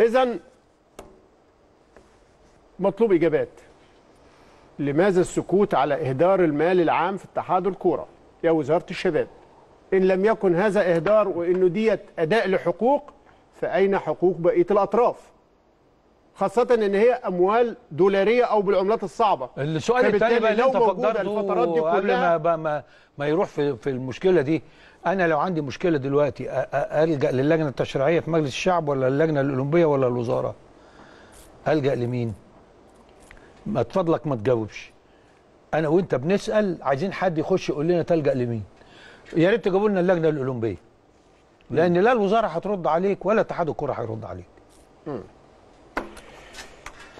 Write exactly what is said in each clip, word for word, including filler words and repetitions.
إذن مطلوب إجابات. لماذا السكوت على إهدار المال العام في اتحاد الكورة يا وزارة الشباب؟ إن لم يكن هذا إهدار وإنه ديت أداء لحقوق، فأين حقوق بقية الأطراف؟ خاصة إن هي أموال دولارية أو بالعملات الصعبة. السؤال الثاني بقى اللي أنت فكرته قبل ما, ما, ما يروح في, في المشكلة دي، أنا لو عندي مشكلة دلوقتي ألجأ للجنة التشريعية في مجلس الشعب ولا اللجنة الأولمبية ولا الوزارة؟ ألجأ لمين؟ ما تفضلك ما تجاوبش. أنا وأنت بنسأل عايزين حد يخش يقول لنا تلجأ لمين؟ يا ريت تجيبوا لنا اللجنه الاولمبيه، لان لا الوزاره هترد عليك ولا اتحاد الكره هيرد عليك.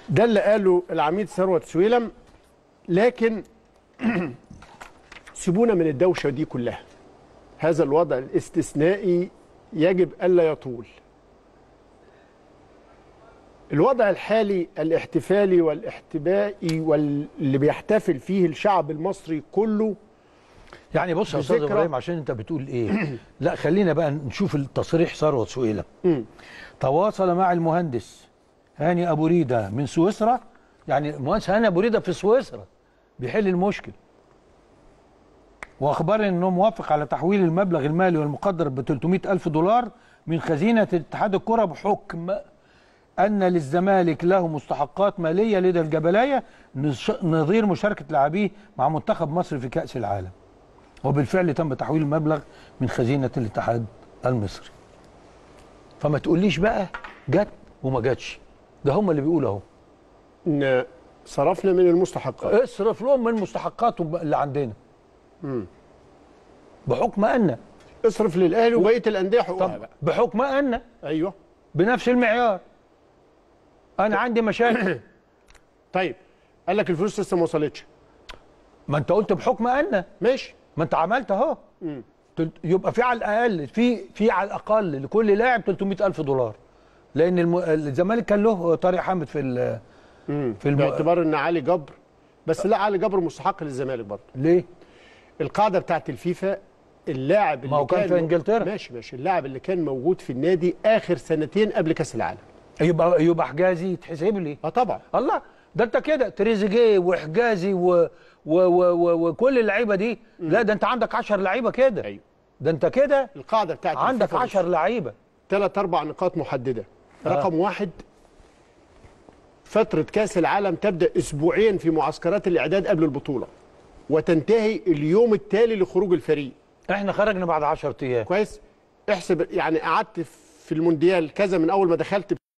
ده اللي قاله العميد ثروت سويلم. لكن سيبونا من الدوشه دي كلها، هذا الوضع الاستثنائي يجب الا يطول. الوضع الحالي الاحتفالي والاحتبائي واللي بيحتفل فيه الشعب المصري كله. يعني بص يا استاذ ابراهيم، عشان انت بتقول ايه لا خلينا بقى نشوف التصريح ثروت سويلم. تواصل مع المهندس هاني ابو ريدا من سويسرا، يعني المهندس هاني ابو ريدا في سويسرا بيحل المشكله، واخبر انه موافق على تحويل المبلغ المالي والمقدر ب ثلاثمائة ألف دولار من خزينه اتحاد الكره، بحكم ان للزمالك له مستحقات ماليه لدى الجبلايه نظير مشاركه لاعبيه مع منتخب مصر في كاس العالم. وبالفعل تم تحويل المبلغ من خزينة الاتحاد المصري. فما تقوليش بقى جت وما جتش، ده هم اللي بيقولوا اهو ان صرفنا من المستحقات. اصرف لهم من المستحقات اللي عندنا. امم بحكم ان اصرف للاهلي وبقيه الانديه حقوقها بقى، بحكم ان ايوه بنفس المعيار. انا عندي مشاكل. طيب قال لك الفلوس لسه ما وصلتش، ما انت قلت بحكم ان ماشي، ما انت عملت اهو. يبقى في على الاقل في في على الاقل لكل لاعب ثلاثمائة ألف دولار، لان الم... الزمالك كان له طارق حامد في ال... في الم... باعتبار ان علي جبر، بس لا علي جبر مستحق للزمالك برضه. ليه؟ القاعده بتاعت الفيفا اللاعب اللي كان في انجلترا ماشي ماشي اللاعب اللي كان موجود في النادي اخر سنتين قبل كاس العالم يبقى يبقى حجازي تحسب لي. اه طبعا. الله، ده انت كده تريزيجيه وحجازي و وكل اللعيبه دي. مم. لا ده انت عندك عشرة لعيبه كده. ايوه ده انت كده القاعده بتاعت عندك عشرة لعيبه، ثلاث اربع نقاط محدده. آه. رقم واحد، فتره كاس العالم تبدا اسبوعين في معسكرات الاعداد قبل البطوله وتنتهي اليوم التالي لخروج الفريق. احنا خرجنا بعد عشرة ايام. كويس، احسب يعني قعدت في المونديال كذا من اول ما دخلت